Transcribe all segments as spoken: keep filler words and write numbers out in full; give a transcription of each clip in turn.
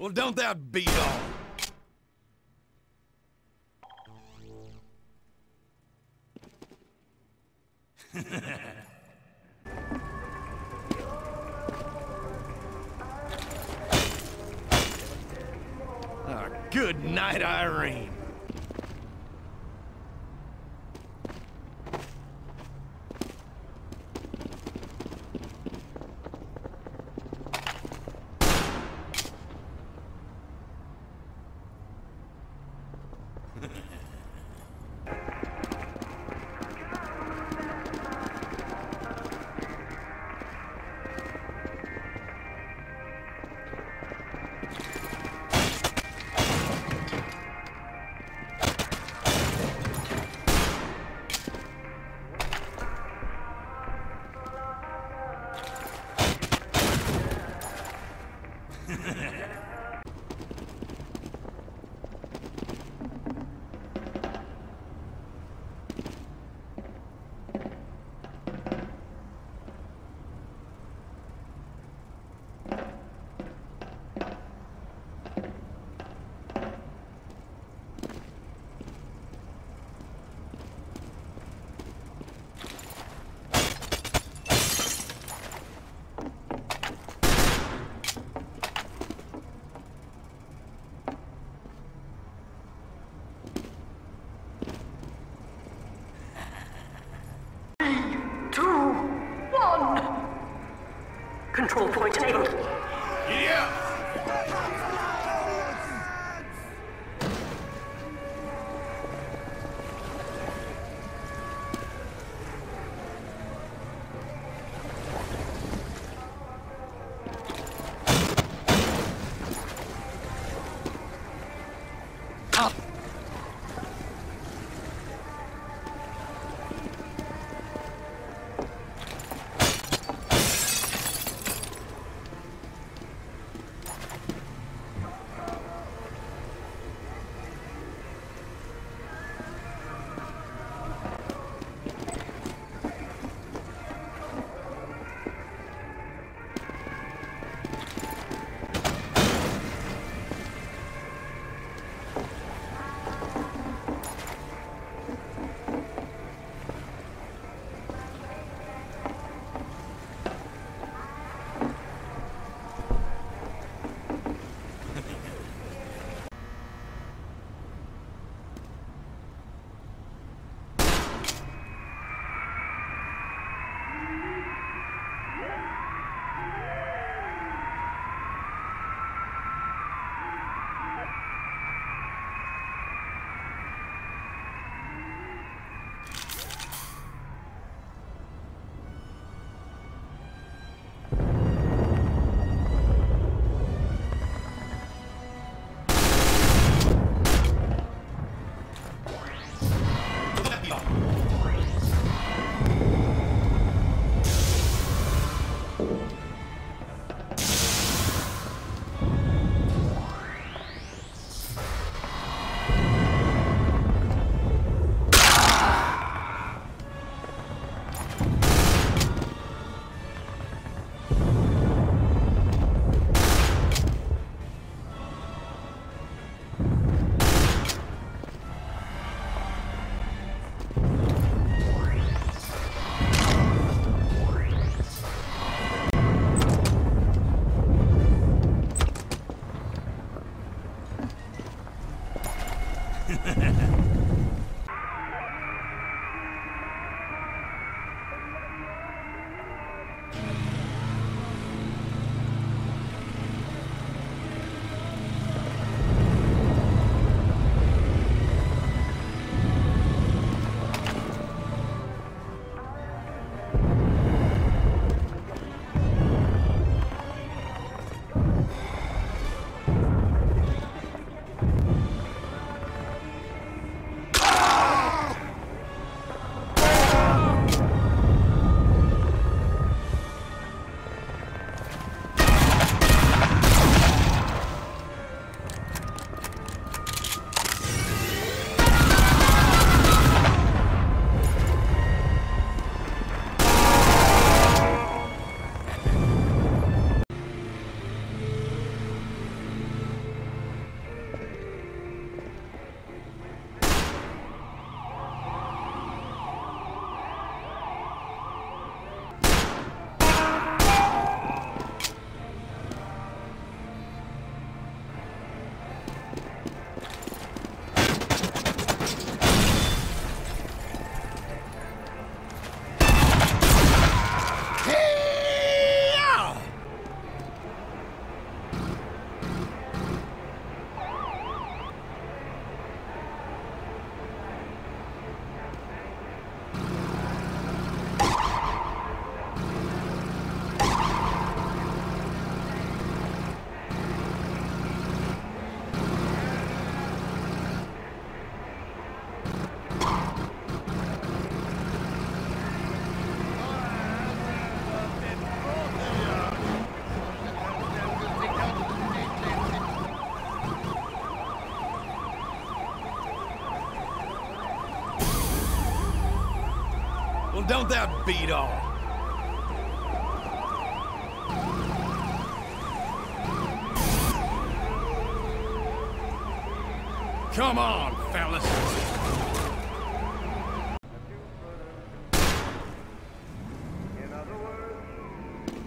Well, don't that be all? Oh, good night, Irene. Control point enabled. Yeah! Don't that beat all? Come on, fellas. In other words,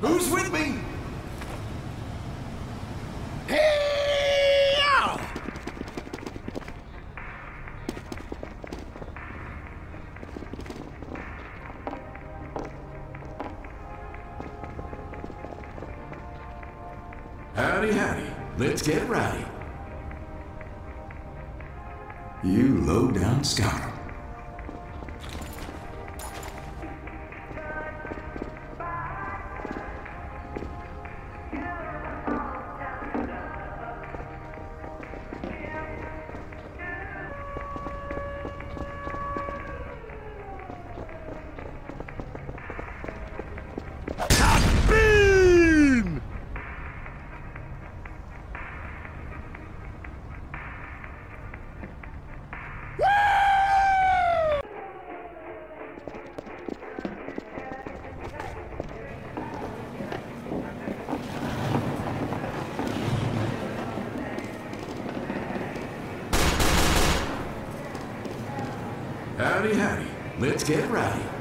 who's with me? Howdy, howdy. Let's get rowdy. You low-down scoundrel. Howdy, howdy. Let's get rowdy.